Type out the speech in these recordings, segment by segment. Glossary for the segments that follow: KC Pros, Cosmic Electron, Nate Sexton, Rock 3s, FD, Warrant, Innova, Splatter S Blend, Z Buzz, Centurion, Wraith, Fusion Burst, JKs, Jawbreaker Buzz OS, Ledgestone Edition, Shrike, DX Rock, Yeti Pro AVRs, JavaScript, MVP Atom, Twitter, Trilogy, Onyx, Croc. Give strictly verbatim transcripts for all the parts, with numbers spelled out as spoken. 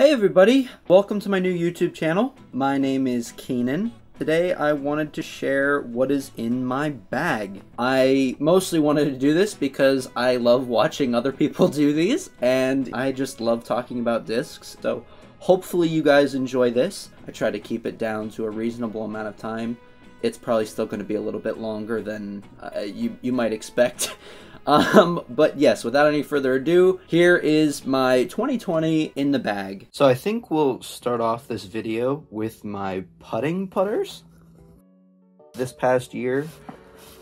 Hey everybody, welcome to my new YouTube channel. My name is Keenan. Today I wanted to share what is in my bag. I mostly wanted to do this because I love watching other people do these and I just love talking about discs, so hopefully you guys enjoy this. I try to keep it down to a reasonable amount of time. It's probably still going to be a little bit longer than uh, you, you might expect. Um, but yes, without any further ado, here is my twenty twenty in the bag. So I think we'll start off this video with my putting putters. This past year,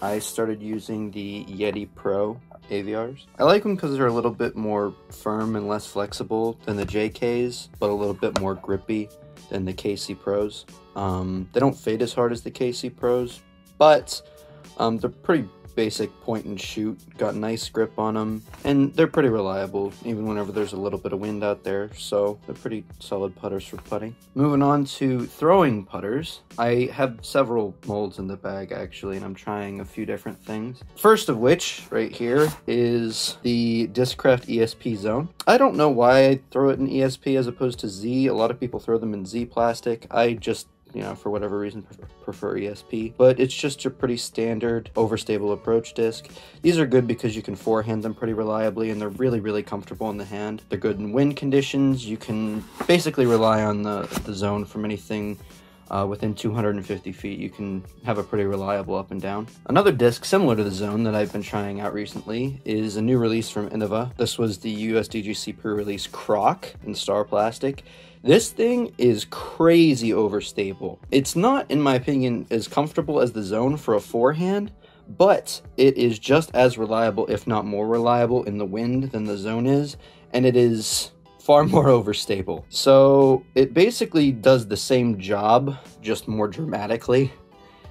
I started using the Yeti Pro A V Rs. I like them because they're a little bit more firm and less flexible than the J Ks, but a little bit more grippy than the K C Pros. Um, they don't fade as hard as the K C Pros, but um, they're pretty basic point and shoot, got a nice grip on them, and they're pretty reliable even whenever there's a little bit of wind out there, so they're pretty solid putters for putting. Moving on to throwing putters, I have several molds in the bag actually, and I'm trying a few different things. First of which, right here, is the Discraft E S P zone. I don't know why I throw it in E S P as opposed to Z. A lot of people throw them in Z plastic. I just, you know, for whatever reason, prefer E S P, but it's just a pretty standard overstable approach disc. These are good because you can forehand them pretty reliably and they're really, really comfortable in the hand. They're good in wind conditions. You can basically rely on the, the zone from anything uh, within two hundred fifty feet. You can have a pretty reliable up and down. Another disc similar to the zone that I've been trying out recently is a new release from Innova. This was the U S D G C pre-release Croc in Star Plastic. This thing is crazy overstable. It's not, in my opinion, as comfortable as the zone for a forehand, but it is just as reliable, if not more reliable, in the wind than the zone is, and it is far more overstable. So it basically does the same job, just more dramatically.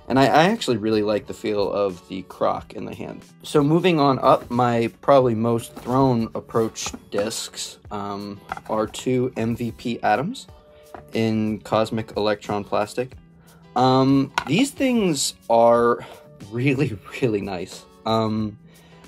And I, I actually really like the feel of the Croc in the hand. So moving on up, my probably most thrown approach discs um, are two M V P Atoms in Cosmic Electron plastic. Um, these things are really, really nice. Um,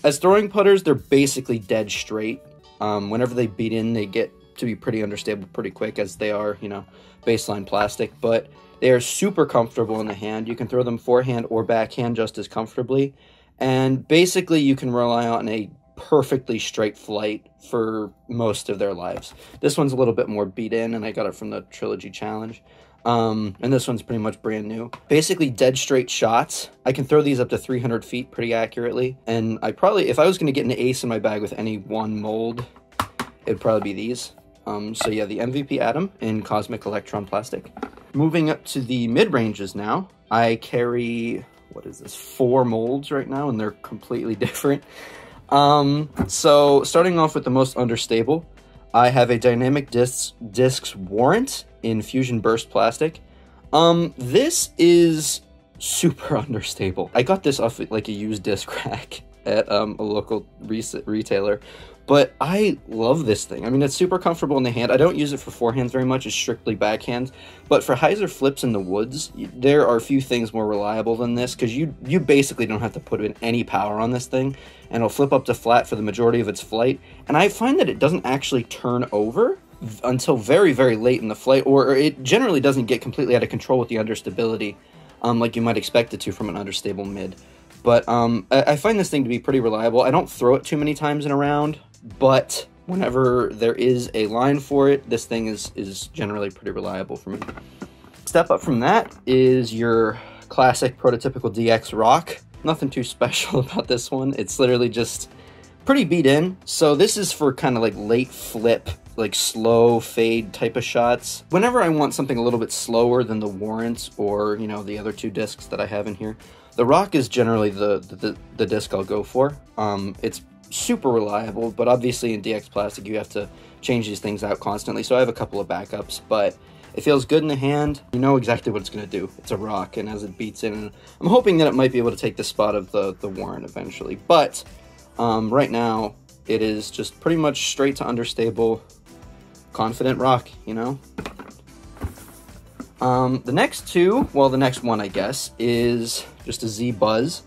as throwing putters, they're basically dead straight. Um, whenever they beat in, they get to be pretty understable pretty quick as they are, you know, baseline plastic, but they are super comfortable in the hand. You can throw them forehand or backhand just as comfortably. And basically you can rely on a perfectly straight flight for most of their lives. This one's a little bit more beat in and I got it from the Trilogy challenge. Um, and this one's pretty much brand new. Basically dead straight shots. I can throw these up to three hundred feet pretty accurately. And I probably, if I was gonna get an ace in my bag with any one mold, it'd probably be these. Um, so yeah, the M V P Atom in Cosmic Electron plastic. Moving up to the mid-ranges now, I carry, what is this, four molds right now, and they're completely different. Um, so starting off with the most understable, I have a Dynamic Discs, discs Warrant in Fusion Burst plastic. Um, this is super understable. I got this off like a used disc rack at um, a local re retailer. But I love this thing. I mean, it's super comfortable in the hand. I don't use it for forehands very much. It's strictly backhands. But for hyzer flips in the woods, there are few things more reliable than this because you, you basically don't have to put in any power on this thing. And it'll flip up to flat for the majority of its flight. And I find that it doesn't actually turn over until very, very late in the flight. Or it generally doesn't get completely out of control with the understability um, like you might expect it to from an understable mid. But um, I, I find this thing to be pretty reliable. I don't throw it too many times in a round. But whenever there is a line for it, this thing is, is generally pretty reliable for me. Step up from that is your classic prototypical D X Rock. Nothing too special about this one. It's literally just pretty beat in. So this is for kind of like late flip, like slow fade type of shots. Whenever I want something a little bit slower than the Warrants or, you know, the other two discs that I have in here, the Rock is generally the, the, the disc I'll go for. Um, it's super reliable, but obviously in D X plastic you have to change these things out constantly, so I have a couple of backups, but it feels good in the hand. You know exactly what it's going to do. It's a Rock, and as it beats in, I'm hoping that it might be able to take the spot of the, the Warrant eventually, but um, right now it is just pretty much straight to understable, confident Rock, you know? Um, the next two, well the next one I guess, is just a Z Buzz.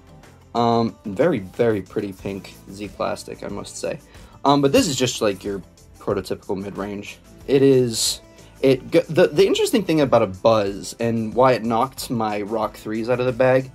Um, very, very pretty pink Z plastic, I must say. Um, but this is just like your prototypical mid-range. It is... It the, the interesting thing about a Buzz and why it knocked my Rock threes out of the bag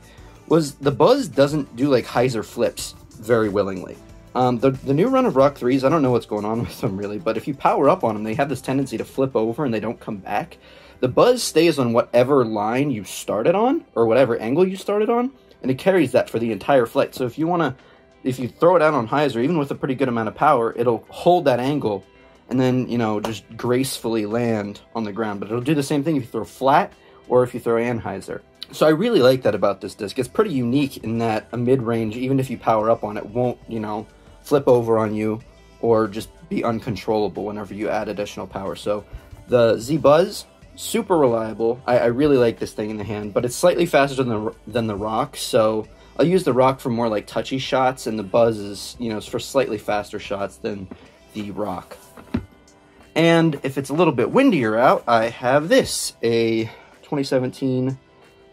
was the Buzz doesn't do, like, hyzer flips very willingly. Um, the, the new run of Rock threes, I don't know what's going on with them, really, but if you power up on them, they have this tendency to flip over and they don't come back. The Buzz stays on whatever line you started on, or whatever angle you started on, and it carries that for the entire flight. So if you want to, if you throw it out on hyzer, even with a pretty good amount of power, it'll hold that angle and then, you know, just gracefully land on the ground. But it'll do the same thing if you throw flat or if you throw anhyzer. So I really like that about this disc. It's pretty unique in that a mid-range, even if you power up on it, won't, you know, flip over on you or just be uncontrollable whenever you add additional power. So the Z Buzz, super reliable. I, I really like this thing in the hand, but it's slightly faster than the, than the Rock, so I'll use the Rock for more, like, touchy shots, and the Buzz is, you know, for slightly faster shots than the Rock. And if it's a little bit windier out, I have this, a twenty seventeen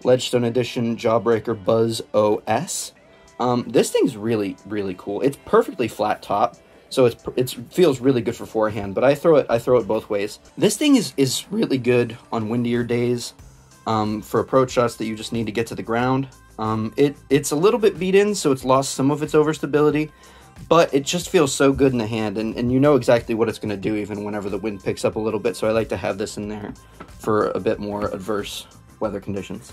Ledgestone Edition Jawbreaker Buzz O S. Um, this thing's really, really cool. It's perfectly flat top, so it's, it feels really good for forehand, but I throw it I throw it both ways. This thing is, is really good on windier days um, for approach shots that you just need to get to the ground. Um, it, it's a little bit beat in, so it's lost some of its overstability, but it just feels so good in the hand, and, and you know exactly what it's going to do even whenever the wind picks up a little bit, so I like to have this in there for a bit more adverse weather conditions.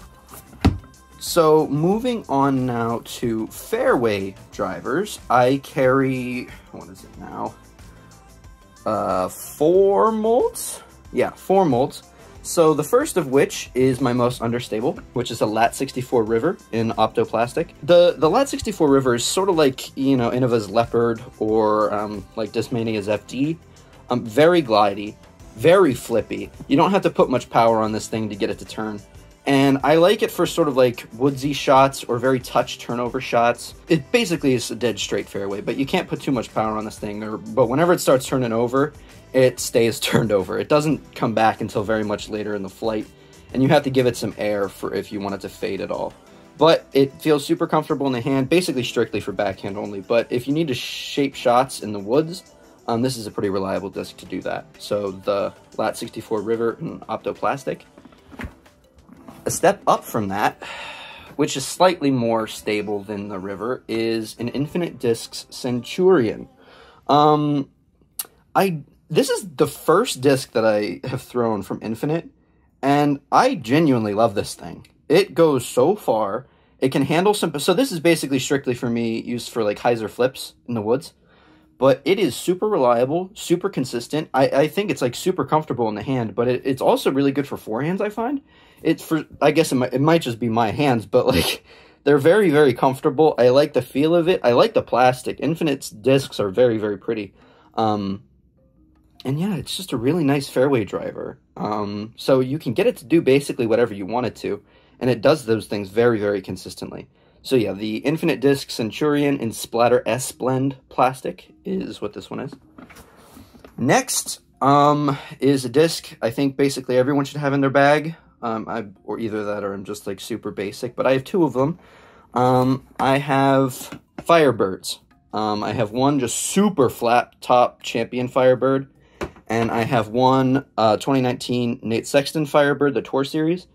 So moving on now to fairway drivers, I carry, what is it now, uh, four molds? Yeah, four molds. So the first of which is my most understable, which is a Lat sixty-four River in optoplastic. The the Lat sixty-four River is sort of like, you know, Innova's Leopard or um, like Discmania's F D. Um, very glidey, very flippy. You don't have to put much power on this thing to get it to turn. And I like it for sort of like woodsy shots or very touch turnover shots. It basically is a dead straight fairway, but you can't put too much power on this thing. Or, but whenever it starts turning over, it stays turned over. It doesn't come back until very much later in the flight, and you have to give it some air for if you want it to fade at all. But it feels super comfortable in the hand, basically strictly for backhand only. But if you need to shape shots in the woods, um, this is a pretty reliable disc to do that. So the Lat sixty-four River in optoplastic. A step up from that, which is slightly more stable than the River, is an Infinite Discs Centurion. Um, I this is the first disc that I have thrown from Infinite, and I genuinely love this thing. It goes so far. It can handle some... So this is basically strictly for me, used for like hyzer flips in the woods. But it is super reliable, super consistent. I, I think it's like super comfortable in the hand, but it, it's also really good for forehands, I find. It's for, I guess it might, it might just be my hands, but like they're very, very comfortable. I like the feel of it. I like the plastic. Infinite's discs are very, very pretty. Um, and yeah, it's just a really nice fairway driver. Um, so you can get it to do basically whatever you want it to, and it does those things very, very consistently. So yeah, the Infinite Disc Centurion in Splatter S Blend plastic is what this one is. Next um, is a disc I think basically everyone should have in their bag. Um, I, or either that or I'm just like super basic, but I have two of them. Um, I have Firebirds. Um, I have one just super flat top champion Firebird, and I have one uh, twenty nineteen Nate Sexton Firebird, the Tour Series.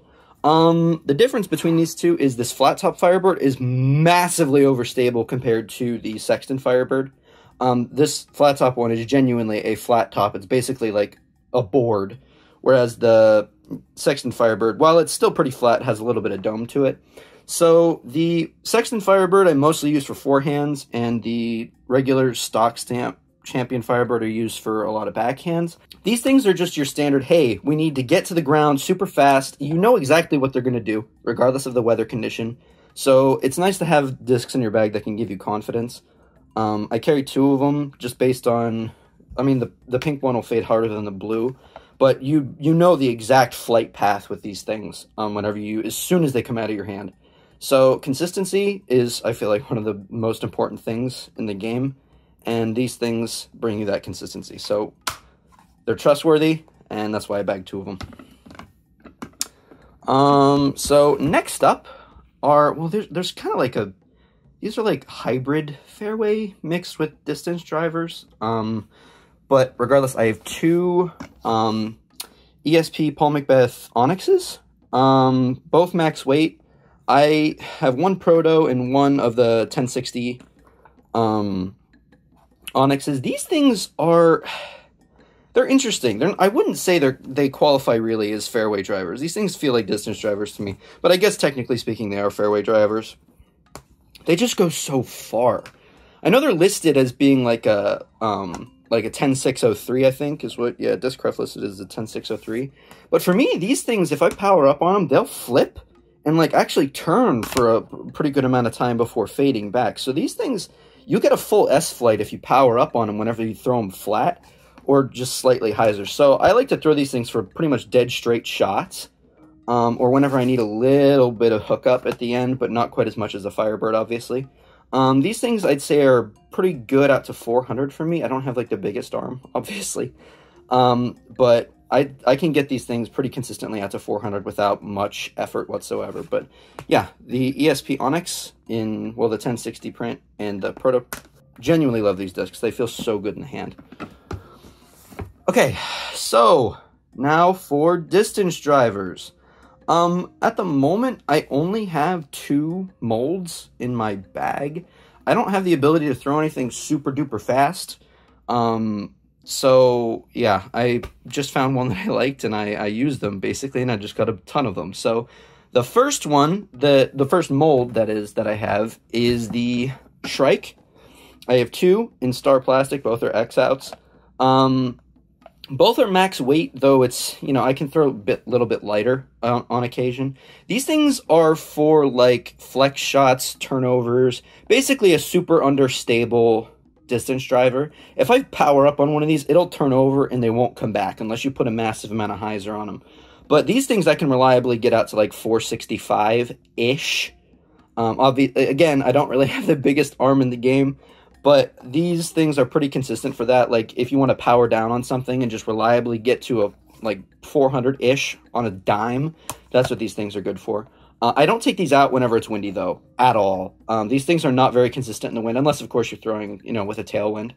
Um, the difference between these two is this flat top Firebird is massively overstable compared to the Sexton Firebird. Um, this flat top one is genuinely a flat top. It's basically like a board, whereas the Sexton Firebird, while it's still pretty flat, has a little bit of dome to it. So the Sexton Firebird I mostly use for forehands, and the regular stock stamp Champion Firebird are used for a lot of backhands. These things are just your standard, hey, we need to get to the ground super fast. You know exactly what they're going to do, regardless of the weather condition. So it's nice to have discs in your bag that can give you confidence. Um, I carry two of them just based on, I mean, the, the pink one will fade harder than the blue. But you you know the exact flight path with these things um, whenever you, as soon as they come out of your hand. So consistency is, I feel like, one of the most important things in the game. And these things bring you that consistency. So they're trustworthy, and that's why I bagged two of them. Um, so next up are, well, there's, there's kind of like a, these are like hybrid fairway mixed with distance drivers. Um... But regardless, I have two um, E S P Paul Macbeth Onyxes, um, both max weight. I have one Proto and one of the ten sixty um, Onyxes. These things are, they're interesting. They're, I wouldn't say they're, they qualify really as fairway drivers. These things feel like distance drivers to me, but I guess technically speaking they are fairway drivers. They just go so far. I know they're listed as being like a... Um, like a ten six oh three, I think, is what, yeah, Discraft listed as a ten six oh three. But for me, these things, if I power up on them, they'll flip and, like, actually turn for a pretty good amount of time before fading back. So these things, you get a full S-flight if you power up on them whenever you throw them flat or just slightly hyzer. So I like to throw these things for pretty much dead straight shots um, or whenever I need a little bit of hookup at the end, but not quite as much as a Firebird, obviously. Um, these things, I'd say, are pretty good out to four hundred for me. I don't have, like, the biggest arm, obviously. Um, but I, I can get these things pretty consistently out to four hundred without much effort whatsoever. But, yeah, the E S P Onyx in, well, the ten sixty print and the Proto. Genuinely love these discs. They feel so good in the hand. Okay, so now for distance drivers. Um, at the moment, I only have two molds in my bag. I don't have the ability to throw anything super duper fast. Um, so yeah, I just found one that I liked and I, I used them basically, and I just got a ton of them. So the first one, the, the first mold that is, that I have is the Shrike. I have two in star plastic, both are X outs. Um, Both are max weight, though it's, you know, I can throw a bit, little bit lighter on, on occasion. These things are for, like, flex shots, turnovers, basically a super understable distance driver. If I power up on one of these, it'll turn over and they won't come back unless you put a massive amount of hyzer on them. But these things I can reliably get out to, like, four sixty-five-ish. Um, obviously, again, I don't really have the biggest arm in the game. But these things are pretty consistent for that. Like, if you want to power down on something and just reliably get to a, like, four hundred-ish on a dime, that's what these things are good for. Uh, I don't take these out whenever it's windy, though, at all. Um, these things are not very consistent in the wind, unless, of course, you're throwing, you know, with a tailwind.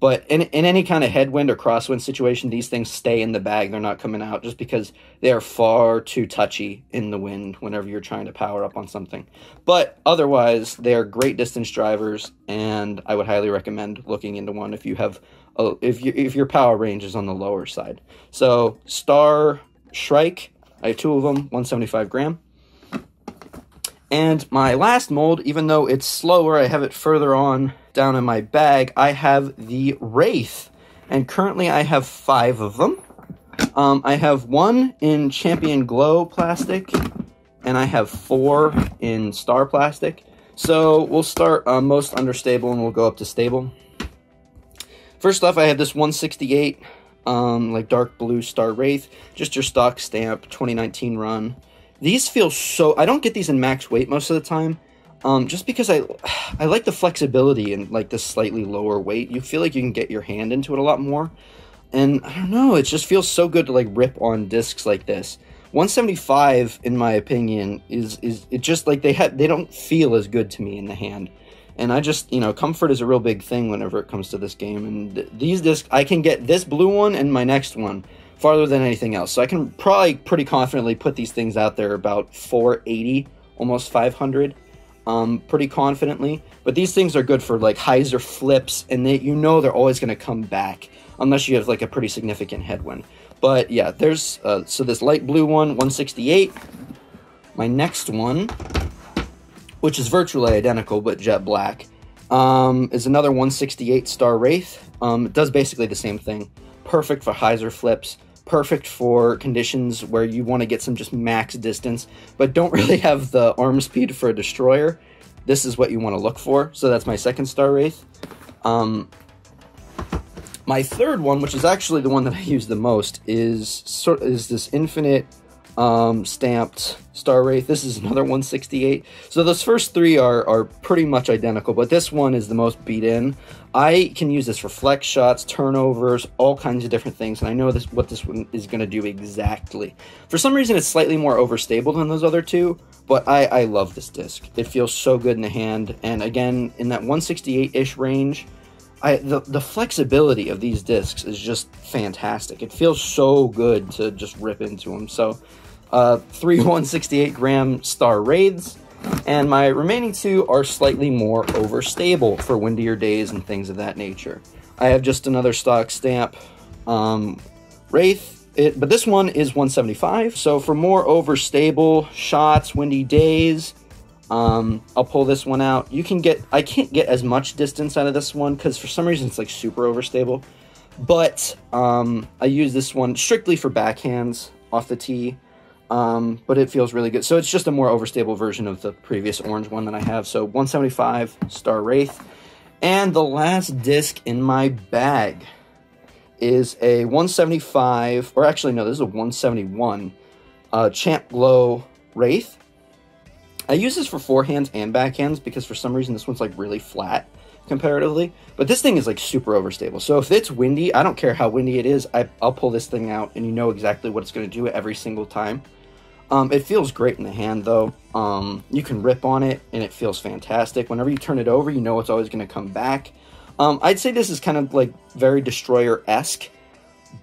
But in, in any kind of headwind or crosswind situation, these things stay in the bag. They're not coming out just because they are far too touchy in the wind whenever you're trying to power up on something. But otherwise, they are great distance drivers, and I would highly recommend looking into one if you have a, if you, if your power range is on the lower side. So Star Shrike, I have two of them, one seventy-five gram. And my last mold, even though it's slower, I have it further on down in my bag, I have the Wraith. And currently I have five of them. Um, I have one in Champion Glow plastic, and I have four in Star plastic. So we'll start uh, most understable, and we'll go up to stable. First off, I have this one sixty-eight, um, like dark blue Star Wraith, just your stock stamp, twenty nineteen run. These feel so... I don't get these in max weight most of the time, um, just because I I like the flexibility and, like, the slightly lower weight. You feel like you can get your hand into it a lot more. And, I don't know, it just feels so good to, like, rip on discs like this. one seventy-five, in my opinion, is... is it just, like, they, ha they don't feel as good to me in the hand. And I just, you know, comfort is a real big thing whenever it comes to this game. And th these discs... I can get this blue one and my next one farther than anything else. So I can probably pretty confidently put these things out there about four eighty, almost five hundred, um, pretty confidently. But these things are good for, like, hyzer flips, and they, you know, they're always going to come back unless you have, like, a pretty significant headwind. But yeah, there's, uh, so this light blue one, one sixty-eight, my next one, which is virtually identical, but jet black, um, is another one sixty-eight Star Wraith. Um, it does basically the same thing. Perfect for hyzer flips. Perfect for conditions where you want to get some just max distance, but don't really have the arm speed for a destroyer. This is what you want to look for. So that's my second Star Wraith. Um, my third one, which is actually the one that I use the most, is sort is this infinite um, stamped Star Wraith. This is another one sixty-eight. So those first three are are pretty much identical, but this one is the most beat in. I can use this for flex shots, turnovers, all kinds of different things, and I know this what this one is going to do exactly. For some reason, it's slightly more overstable than those other two, but I, I love this disc. It feels so good in the hand, and again, in that one sixty-eight-ish range, I the, the flexibility of these discs is just fantastic. It feels so good to just rip into them. So uh, three one sixty-eight gram star raids, and my remaining two are slightly more overstable for windier days and things of that nature. I have just another stock stamp um, Wraith, it, but this one is one seventy-five. So for more overstable shots, windy days, Um, I'll pull this one out. You can get, I can't get as much distance out of this one because for some reason it's like super overstable, but um, I use this one strictly for backhands off the tee, um, but it feels really good. So it's just a more overstable version of the previous orange one that I have. So one seventy-five Star Wraith. And the last disc in my bag is a one seventy-five, or actually no, this is a one seventy-one uh, Champ Glow Wraith. I use this for forehands and backhands because for some reason this one's like really flat comparatively, but this thing is like super overstable. So if it's windy, I don't care how windy it is, I, I'll pull this thing out and you know exactly what it's going to do every single time. Um, it feels great in the hand though. Um, you can rip on it and it feels fantastic. Whenever you turn it over, you know it's always going to come back. Um, I'd say this is kind of like very Destroyer-esque,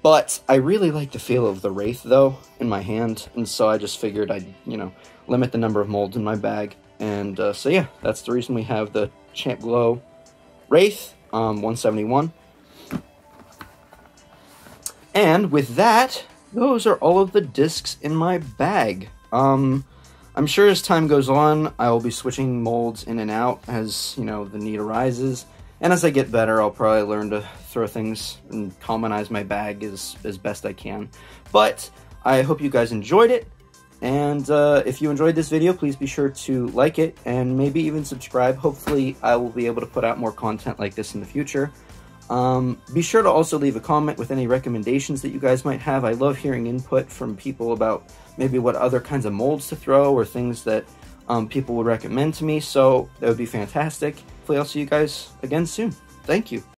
but I really like the feel of the Wraith though in my hand, and so I just figured I'd, you know, limit the number of molds in my bag. And uh, so yeah, that's the reason we have the Champ Glow Wraith um, one seventy-one. And with that, those are all of the discs in my bag. Um, I'm sure as time goes on, I will be switching molds in and out as, you know, the need arises. And as I get better, I'll probably learn to throw things and commonize my bag as, as best I can. But I hope you guys enjoyed it. And uh, if you enjoyed this video, please be sure to like it and maybe even subscribe. Hopefully, I will be able to put out more content like this in the future. Um, be sure to also leave a comment with any recommendations that you guys might have. I love hearing input from people about maybe what other kinds of molds to throw or things that um, people would recommend to me. So that would be fantastic. Hopefully, I'll see you guys again soon. Thank you.